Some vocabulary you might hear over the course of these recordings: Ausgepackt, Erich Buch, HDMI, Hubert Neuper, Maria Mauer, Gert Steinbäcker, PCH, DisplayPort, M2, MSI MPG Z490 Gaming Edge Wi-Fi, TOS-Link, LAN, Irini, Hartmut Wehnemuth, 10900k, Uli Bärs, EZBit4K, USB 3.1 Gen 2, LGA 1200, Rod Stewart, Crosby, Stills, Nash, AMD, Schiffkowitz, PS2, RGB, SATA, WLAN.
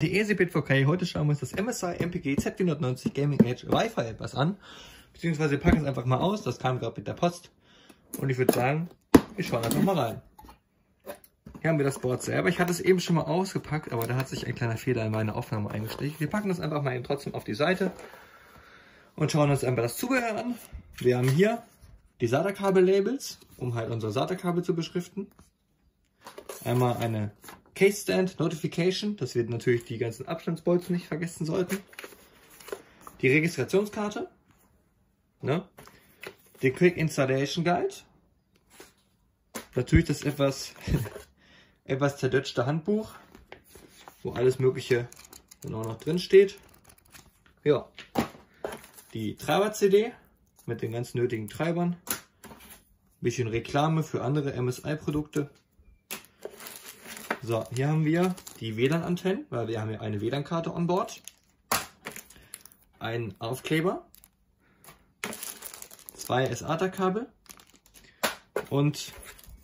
Die EZBit4K, heute schauen wir uns das MSI MPG Z490 Gaming Edge Wi-Fi etwas an, beziehungsweise packen es einfach mal aus, das kam gerade mit der Post und ich würde sagen, wir schauen einfach mal rein. Hier haben wir das Board selber, ich hatte es eben schon mal ausgepackt, aber da hat sich ein kleiner Fehler in meine Aufnahme eingeschlichen. Wir packen das einfach mal eben trotzdem auf die Seite und schauen uns einfach das Zubehör an. Wir haben hier die SATA-Kabel-Labels, um halt unser SATA-Kabel zu beschriften. Einmal eine Case Stand, Notification, dass wir natürlich die ganzen Abstandsbolzen nicht vergessen sollten. Die Registrationskarte, ne? Den Quick Installation Guide, natürlich das etwas zerdutschte Handbuch, wo alles Mögliche genau noch drin steht. Ja, die Treiber-CD mit den ganz nötigen Treibern, ein bisschen Reklame für andere MSI-Produkte. So, hier haben wir die WLAN-Antennen, weil wir haben ja eine WLAN-Karte an Bord, einen Aufkleber, zwei SATA-Kabel und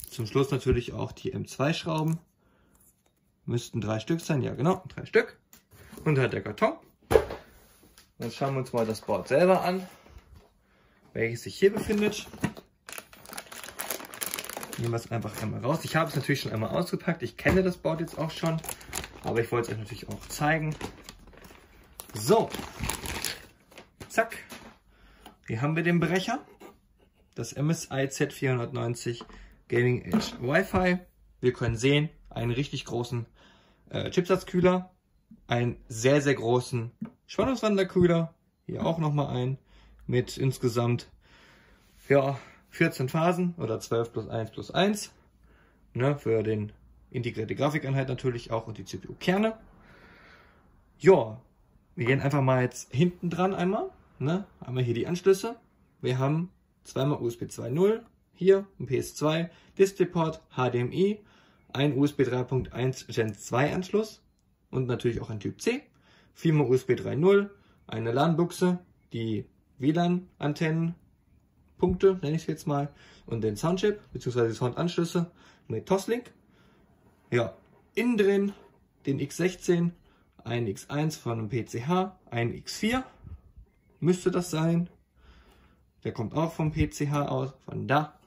zum Schluss natürlich auch die M2-Schrauben. Müssten 3 Stück sein, ja genau, 3 Stück. Und halt der Karton. Jetzt schauen wir uns mal das Board selber an, welches sich hier befindet. Nehmen wir es einfach einmal raus. Ich habe es natürlich schon einmal ausgepackt. Ich kenne das Board jetzt auch schon. Aber ich wollte es euch natürlich auch zeigen. So. Zack. Hier haben wir den Brecher. Das MSI Z490 Gaming Edge Wi-Fi. Wir können sehen, einen richtig großen Chipsatzkühler. Einen sehr, sehr großen Spannungswandlerkühler. Hier auch nochmal ein. Mit insgesamt, ja, 14 Phasen oder 12 + 1 + 1, ne, für den integrierte Grafikeinheit natürlich auch und die CPU-Kerne. Ja, wir gehen einfach mal jetzt hinten dran einmal, ne, haben wir hier die Anschlüsse. Wir haben zweimal USB 2.0, hier ein PS2, DisplayPort, HDMI, ein USB 3.1 Gen 2 Anschluss und natürlich auch ein Typ C, viermal USB 3.0, eine LAN-Buchse, die WLAN-Antennen, Punkte, nenne ich es jetzt mal, und den Soundchip bzw. Soundanschlüsse mit TOS-Link. Ja, innen drin den X16, ein X1 von einem PCH, ein X4 müsste das sein. Der kommt auch vom PCH aus, von da,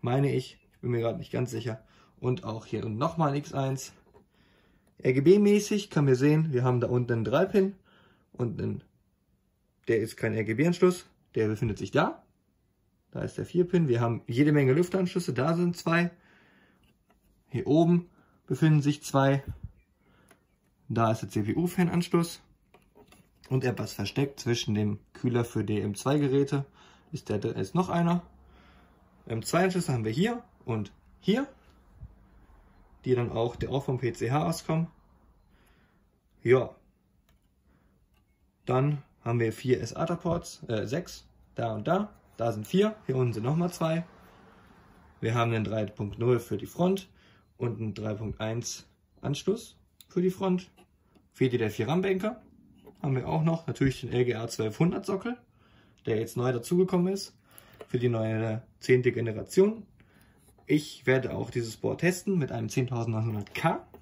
meine ich, bin mir gerade nicht ganz sicher. Und auch hier und nochmal ein X1. RGB-mäßig kann man sehen, wir haben da unten einen 3-Pin und einen, der ist kein RGB-Anschluss, der befindet sich da. Da ist der 4-Pin. Wir haben jede Menge Lüfteranschlüsse. Da sind 2. Hier oben befinden sich 2. Da ist der CPU-Fan-Anschluss. Und etwas versteckt zwischen dem Kühler für die M2-Geräte ist noch einer. M2-Anschlüsse haben wir hier und hier. Die dann auch vom PCH auskommen. Ja. Dann haben wir 4 SATA-Ports. 6. Da und da. Da sind 4, hier unten sind nochmal 2. Wir haben einen 3.0 für die Front und einen 3.1 Anschluss für die Front. Fehlt dir der 4 RAM-Banker. Haben wir auch noch natürlich den LGA 1200 Sockel, der jetzt neu dazugekommen ist für die neue 10. Generation. Ich werde auch dieses Board testen mit einem 10900K.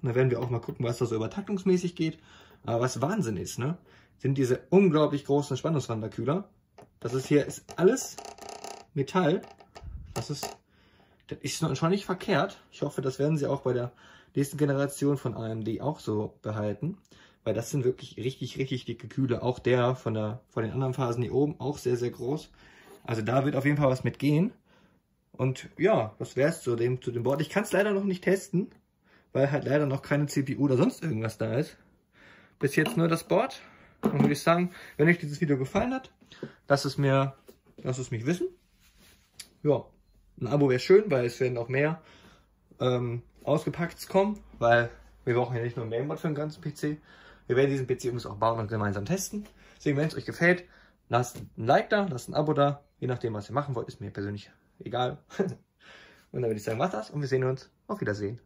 Da werden wir auch mal gucken, was da so übertaktungsmäßig geht. Aber was Wahnsinn ist, ne? Sind diese unglaublich großen Spannungswandlerkühler. Das ist hier ist alles Metall. Das ist schon nicht verkehrt. Ich hoffe, das werden sie auch bei der nächsten Generation von AMD auch so behalten. Weil das sind wirklich richtig, richtig dicke Kühler. Auch der von den anderen Phasen hier oben auch sehr, sehr groß. Also da wird auf jeden Fall was mitgehen. Und ja, was wäre es zu dem Board? Ich kann es leider noch nicht testen, weil halt leider noch keine CPU oder sonst irgendwas da ist. Bis jetzt nur das Board. Dann würde ich sagen, wenn euch dieses Video gefallen hat, lasst es mich wissen. Ja, ein Abo wäre schön, weil es werden auch mehr ausgepackt kommen, weil wir brauchen ja nicht nur ein Mainboard für den ganzen PC. Wir werden diesen PC übrigens auch bauen und gemeinsam testen. Deswegen, wenn es euch gefällt, lasst ein Like da, lasst ein Abo da. Je nachdem, was ihr machen wollt, ist mir persönlich egal. Und dann würde ich sagen, war's das und wir sehen uns. Auf Wiedersehen.